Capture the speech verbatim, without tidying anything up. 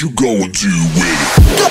you gonna do with it?